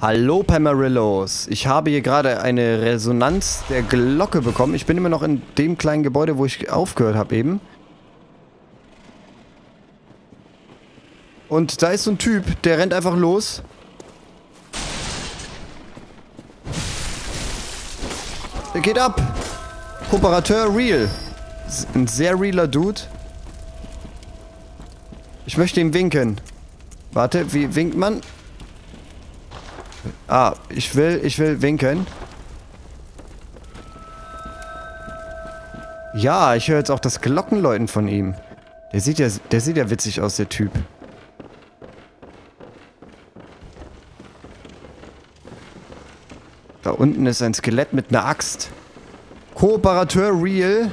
Hallo Pamarillos, ich habe hier gerade eine Resonanz der Glocke bekommen. Ich bin immer noch in dem kleinen Gebäude, wo ich aufgehört habe eben. Und da ist so ein Typ, der rennt einfach los. Der geht ab. Kooperateur real. Ein sehr realer Dude. Ich möchte ihm winken. Warte, wie winkt man? Ah, ich will winken. Ja, ich höre jetzt auch das Glockenläuten von ihm. Der sieht ja witzig aus, der Typ. Da unten ist ein Skelett mit einer Axt. Kooperateur real.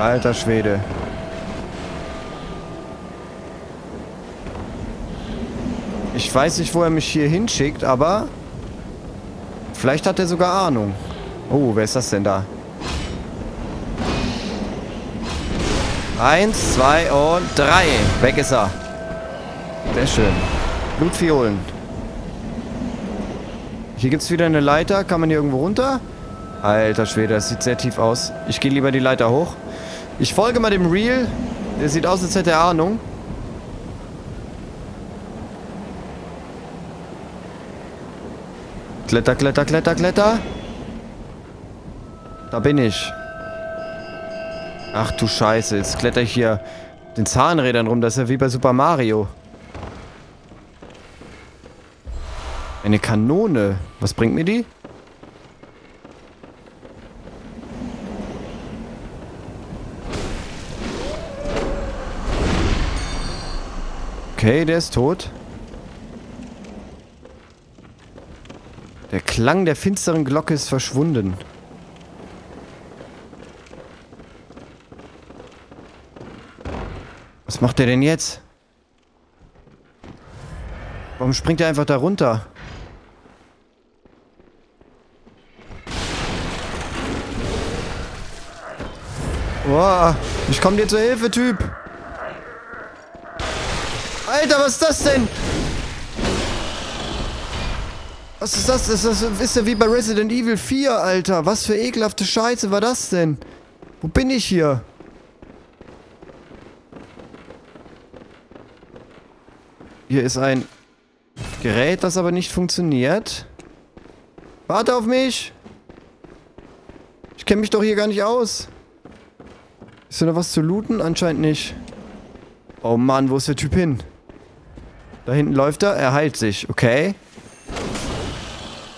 Alter Schwede. Ich weiß nicht, wo er mich hier hinschickt, aber vielleicht hat er sogar Ahnung. Oh, wer ist das denn da? 1, 2 und 3. Weg ist er. Sehr schön. Blutviolen. Hier gibt es wieder eine Leiter. Kann man hier irgendwo runter? Alter Schwede, das sieht sehr tief aus. Ich gehe lieber die Leiter hoch. Ich folge mal dem Reel. Der sieht aus, als hätte er Ahnung. Kletter, kletter, kletter, kletter. Da bin ich. Ach du Scheiße, jetzt kletter ich hier den Zahnrädern rum. Das ist ja wie bei Super Mario. Eine Kanone. Was bringt mir die? Okay, der ist tot. Der Klang der finsteren Glocke ist verschwunden. Was macht der denn jetzt? Warum springt er einfach da runter? Boah, ich komm dir zur Hilfe, Typ! Alter, was ist das denn? Was ist das? Das ist ja wie bei Resident Evil 4, Alter. Was für ekelhafte Scheiße war das denn? Wo bin ich hier? Hier ist ein Gerät, das aber nicht funktioniert. Warte auf mich! Ich kenne mich doch hier gar nicht aus. Ist da noch was zu looten? Anscheinend nicht. Oh Mann, wo ist der Typ hin? Da hinten läuft er. Er heilt sich. Okay.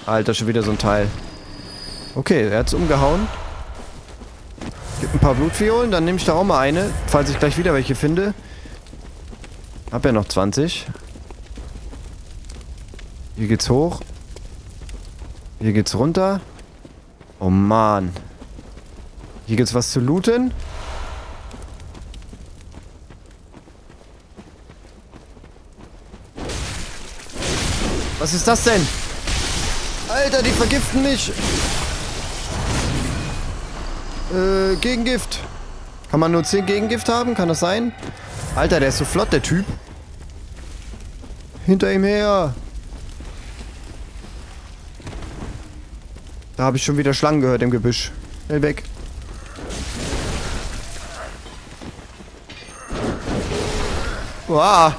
Alter, schon wieder so ein Teil. Okay, er hat's umgehauen. Gibt ein paar Blutviolen, dann nehme ich da auch mal eine, falls ich gleich wieder welche finde. Hab ja noch 20. Hier geht's hoch. Hier geht's runter. Oh Mann. Hier gibt's was zu looten. Was ist das denn? Alter, die vergiften mich. Gegengift. Kann man nur 10 Gegengift haben? Kann das sein? Alter, der ist so flott, der Typ. Hinter ihm her. Da habe ich schon wieder Schlangen gehört im Gebüsch. Schnell weg. Wow.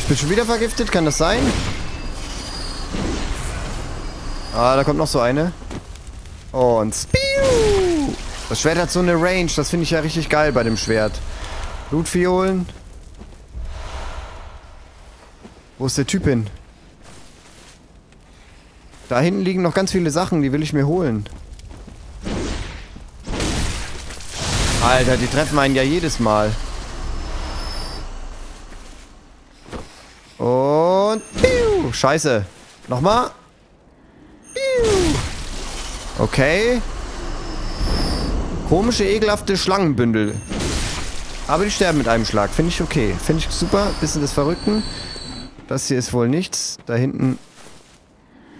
Ich bin schon wieder vergiftet, kann das sein? Ah, da kommt noch so eine. Und Spiu! Das Schwert hat so eine Range. Das finde ich ja richtig geil bei dem Schwert. Blutviolen. Wo ist der Typ hin? Da hinten liegen noch ganz viele Sachen. Die will ich mir holen. Alter, die treffen einen ja jedes Mal. Und Piu! Scheiße. Nochmal. Okay. Komische, ekelhafte Schlangenbündel. Aber die sterben mit einem Schlag. Finde ich okay. Finde ich super. Bisschen des Verrückten. Das hier ist wohl nichts. Da hinten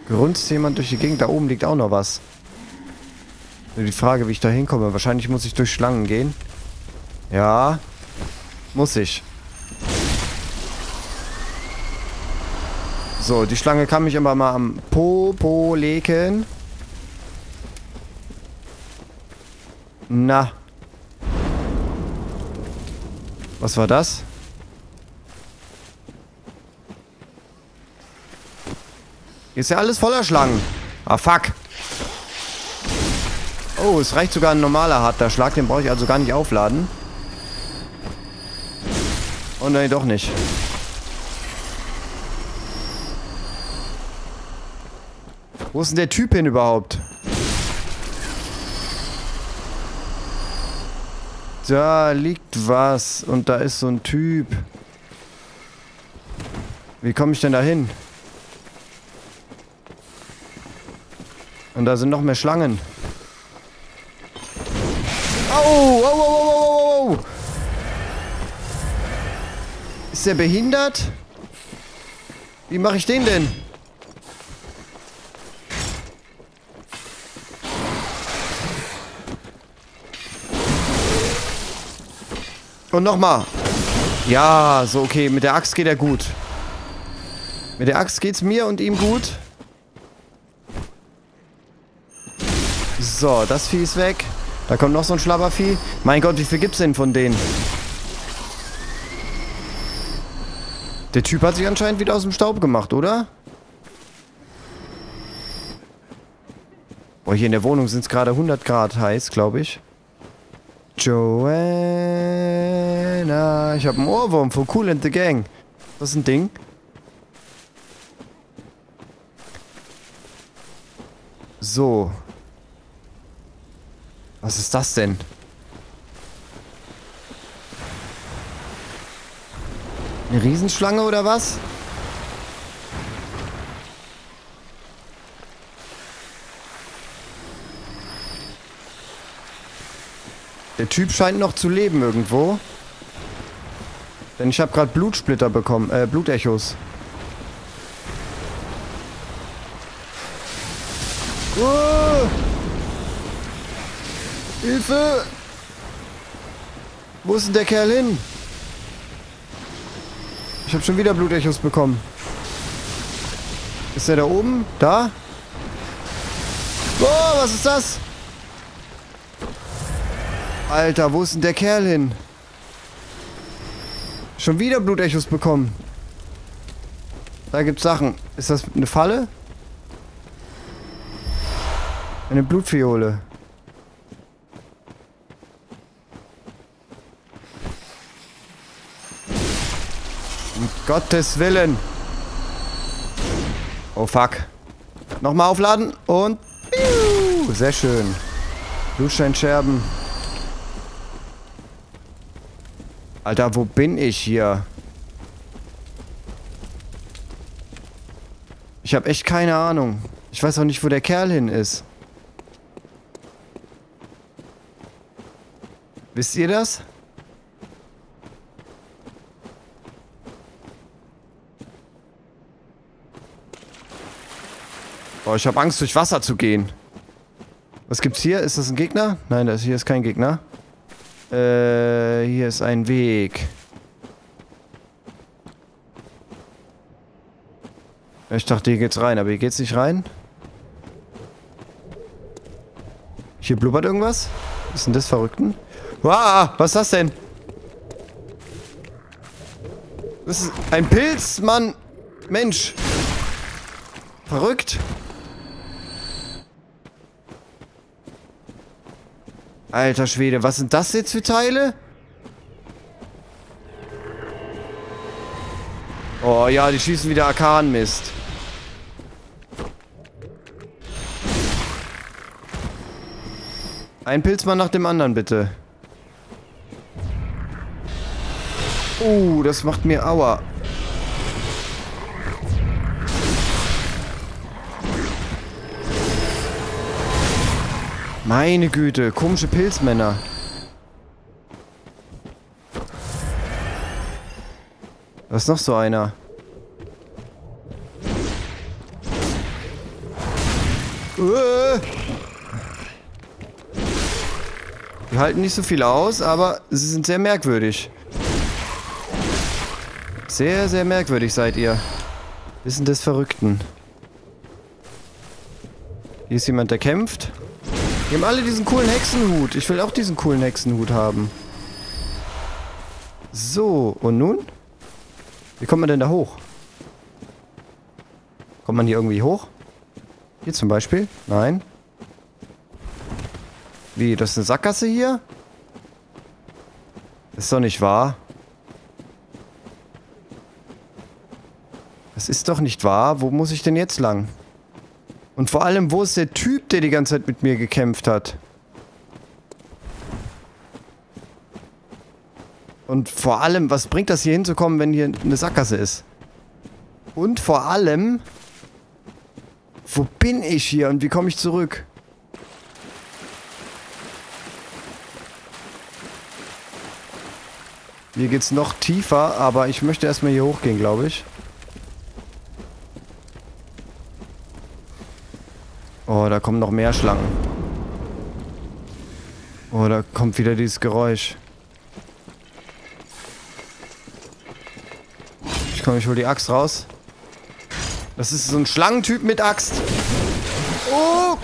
grunzt jemand durch die Gegend. Da oben liegt auch noch was. Nur die Frage, wie ich da hinkomme. Wahrscheinlich muss ich durch Schlangen gehen. Ja. Muss ich. So, die Schlange kann mich immer mal am Popo legen. Na. Was war das? Hier ist ja alles voller Schlangen. Ah, fuck. Oh, es reicht sogar ein normaler harter Schlag. Den brauche ich also gar nicht aufladen. Oh, nein, doch nicht. Wo ist denn der Typ hin überhaupt? Da liegt was. Und da ist so ein Typ. Wie komme ich denn da hin? Und da sind noch mehr Schlangen. Au! Au, au, au, au, au. Ist der behindert? Wie mache ich den denn? Und nochmal. Ja, so okay. Mit der Axt geht er gut. Mit der Axt geht's mir und ihm gut. So, das Vieh ist weg. Da kommt noch so ein Schlabbervieh. Mein Gott, wie viel gibt's denn von denen? Der Typ hat sich anscheinend wieder aus dem Staub gemacht, oder? Boah, hier in der Wohnung sind es gerade 100 Grad heiß, glaube ich. Joanna. Ich habe einen Ohrwurm von Cool and the Gang. Das ist ein Ding. So. Was ist das denn? Eine Riesenschlange oder was? Der Typ scheint noch zu leben irgendwo. Denn ich habe gerade Blutsplitter bekommen, Blutechos. Hilfe! Wo ist denn der Kerl hin? Ich habe schon wieder Blutechos bekommen. Ist der da oben? Da? Oh, was ist das? Alter, wo ist denn der Kerl hin? Schon wieder Blutechos bekommen. Da gibt's Sachen. Ist das eine Falle? Eine Blutfiole. Um Gottes Willen. Oh fuck. Nochmal aufladen und... Sehr schön. Blutsteinscherben. Alter, wo bin ich hier? Ich habe echt keine Ahnung. Ich weiß auch nicht, wo der Kerl hin ist. Wisst ihr das? Oh, ich habe Angst, durch Wasser zu gehen. Was gibt's hier? Ist das ein Gegner? Nein, hier ist kein Gegner. Hier ist ein Weg. Ich dachte, hier geht's rein, aber hier geht's nicht rein. Hier blubbert irgendwas? Was ist denn das Verrückten? Wow, was ist das denn? Das ist ein Pilz, Mann. Mensch. Verrückt. Alter Schwede, was sind das jetzt für Teile? Oh ja, die schießen wieder Arkanmist. Ein Pilzmann nach dem anderen, bitte. Oh, das macht mir Aua. Meine Güte, komische Pilzmänner. Da ist noch so einer. Die halten nicht so viel aus, aber sie sind sehr merkwürdig. Sehr, sehr merkwürdig seid ihr. Wissen des Verrückten. Hier ist jemand, der kämpft. Die haben alle diesen coolen Hexenhut. Ich will auch diesen coolen Hexenhut haben. So, und nun? Wie kommt man denn da hoch? Kommt man hier irgendwie hoch? Hier zum Beispiel? Nein. Wie, das ist eine Sackgasse hier? Das ist doch nicht wahr. Das ist doch nicht wahr. Wo muss ich denn jetzt lang? Und vor allem, wo ist der Typ, der die ganze Zeit mit mir gekämpft hat? Und vor allem, was bringt das hier hinzukommen, wenn hier eine Sackgasse ist? Und vor allem, wo bin ich hier und wie komme ich zurück? Hier geht's noch tiefer, aber ich möchte erstmal hier hochgehen, glaube ich. Oh, da kommen noch mehr Schlangen. Oh, da kommt wieder dieses Geräusch. Ich hole die Axt raus. Das ist so ein Schlangentyp mit Axt. Oh!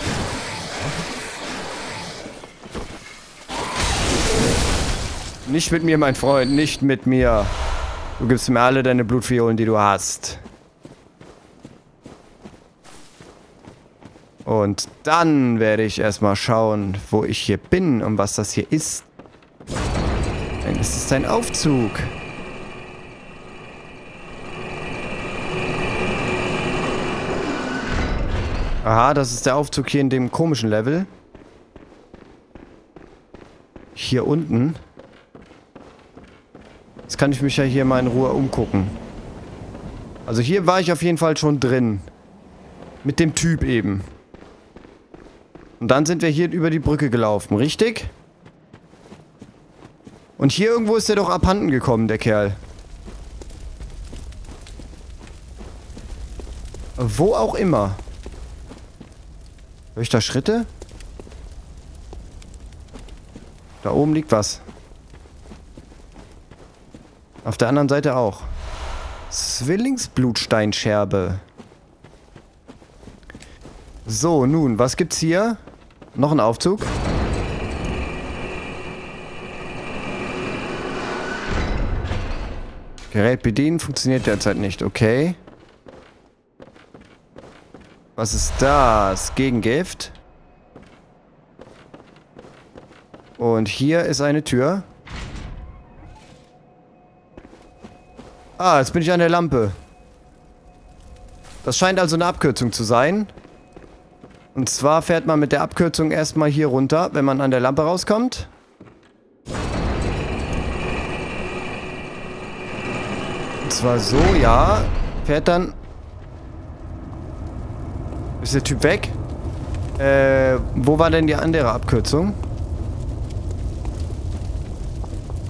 Nicht mit mir, mein Freund. Nicht mit mir. Du gibst mir alle deine Blutfiolen, die du hast. Und dann werde ich erstmal schauen, wo ich hier bin und was das hier ist. Nein, es ist ein Aufzug. Aha, das ist der Aufzug hier in dem komischen Level. Hier unten. Jetzt kann ich mich ja hier mal in Ruhe umgucken. Also hier war ich auf jeden Fall schon drin. Mit dem Typ eben. Und dann sind wir hier über die Brücke gelaufen, richtig? Und hier irgendwo ist der doch abhanden gekommen, der Kerl. Wo auch immer. Höre ich da Schritte? Da oben liegt was. Auf der anderen Seite auch. Zwillingsblutsteinscherbe. So, nun, was gibt's hier? Noch ein Aufzug. Gerät bedienen funktioniert derzeit nicht. Okay. Was ist das? Gegengift. Und hier ist eine Tür. Ah, jetzt bin ich an der Lampe. Das scheint also eine Abkürzung zu sein. Und zwar fährt man mit der Abkürzung erstmal hier runter, wenn man an der Lampe rauskommt. Und zwar so, ja. Fährt dann... Ist der Typ weg? Wo war denn die andere Abkürzung?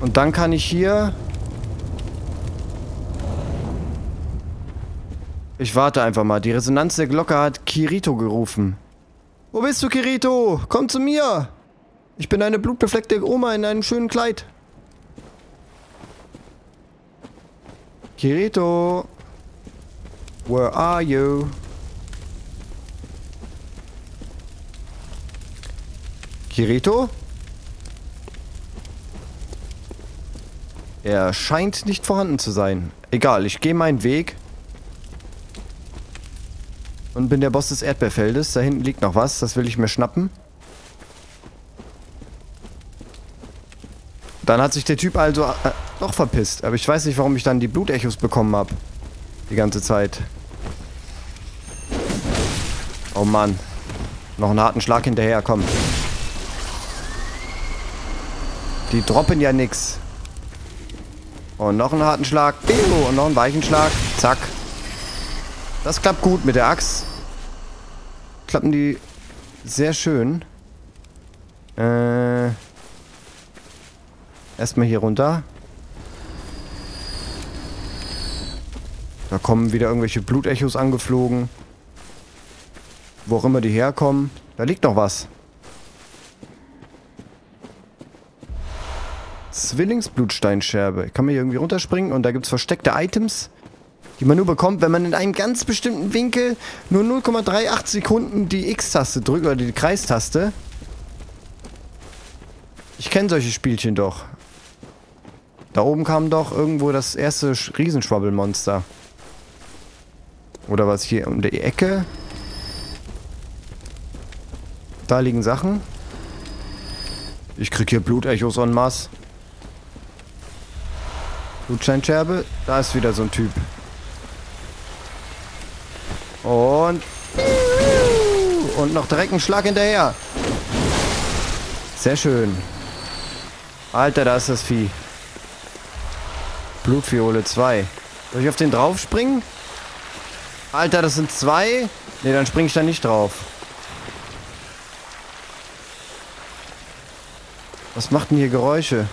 Und dann kann ich hier... Ich warte einfach mal. Die Resonanz der Glocke hat Kirito gerufen. Wo bist du, Kirito? Komm zu mir! Ich bin eine blutbefleckte Oma in einem schönen Kleid. Kirito! Where are you? Kirito? Er scheint nicht vorhanden zu sein. Egal, ich gehe meinen Weg. Und bin der Boss des Erdbeerfeldes. Da hinten liegt noch was, das will ich mir schnappen. Dann hat sich der Typ also doch verpisst. Aber ich weiß nicht, warum ich dann die Blutechos bekommen habe. Die ganze Zeit. Oh Mann. Noch einen harten Schlag hinterher, komm. Die droppen ja nix. Und noch einen harten Schlag. Bingo. Und noch einen weichen Schlag. Zack. Das klappt gut mit der Axt. Klappen die sehr schön. Erstmal hier runter. Da kommen wieder irgendwelche Blutechos angeflogen. Wo auch immer die herkommen. Da liegt noch was. Zwillingsblutsteinscherbe. Ich kann mir hier irgendwie runterspringen und da gibt es versteckte Items, die man nur bekommt, wenn man in einem ganz bestimmten Winkel nur 0,38 Sekunden die X-Taste drückt oder die Kreistaste. Ich kenne solche Spielchen doch. Da oben kam doch irgendwo das erste Riesenschwabbelmonster. Oder was hier um die Ecke? Da liegen Sachen. Ich krieg hier Blutechos en masse. Blutsteinscherbe. Da ist wieder so ein Typ. Und noch direkt einen Schlag hinterher. Sehr schön. Alter, da ist das Vieh. Blutviole 2. Soll ich auf den drauf springen? Alter, das sind zwei. Ne, dann springe ich da nicht drauf. Was macht denn hier Geräusche?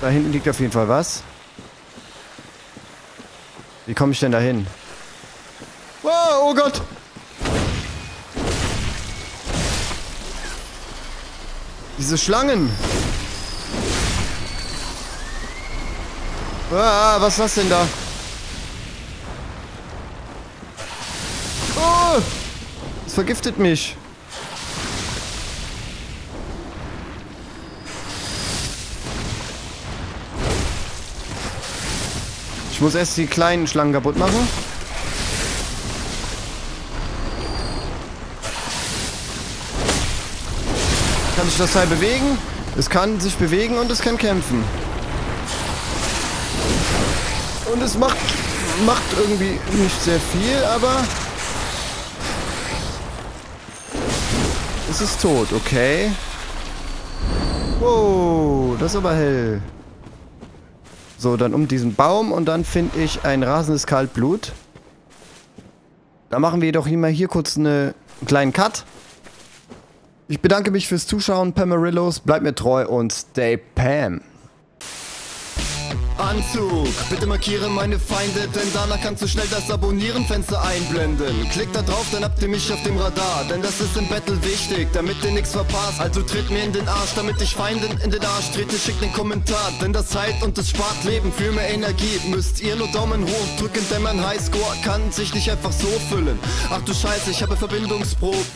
Da hinten liegt auf jeden Fall was. Wie komme ich denn da hin? Wow, oh Gott! Diese Schlangen! Ah, was ist das denn da? Oh! Es vergiftet mich. Ich muss erst die kleinen Schlangen kaputt machen. Kann sich das Teil bewegen? Es kann sich bewegen und es kann kämpfen. Und es macht irgendwie nicht sehr viel, aber es ist tot, okay. Wow, das ist aber hell. So, dann um diesen Baum und dann finde ich ein rasendes Kaltblut. Da machen wir jedoch immer hier kurz einen kleinen Cut. Ich bedanke mich fürs Zuschauen, Pamarillos. Bleibt mir treu und stay Pam. Anzug, bitte markiere meine Feinde, denn danach kannst du schnell das Abonnieren-Fenster einblenden. Klick da drauf, dann habt ihr mich auf dem Radar, denn das ist im Battle wichtig, damit ihr nichts verpasst. Also tritt mir in den Arsch, damit ich Feinden in den Arsch trete, schickt den Kommentar, denn das heilt und es spart Leben. Für mehr Energie müsst ihr nur Daumen hoch drücken, denn mein Highscore kann sich nicht einfach so füllen. Ach du Scheiße, ich habe Verbindungsprobleme.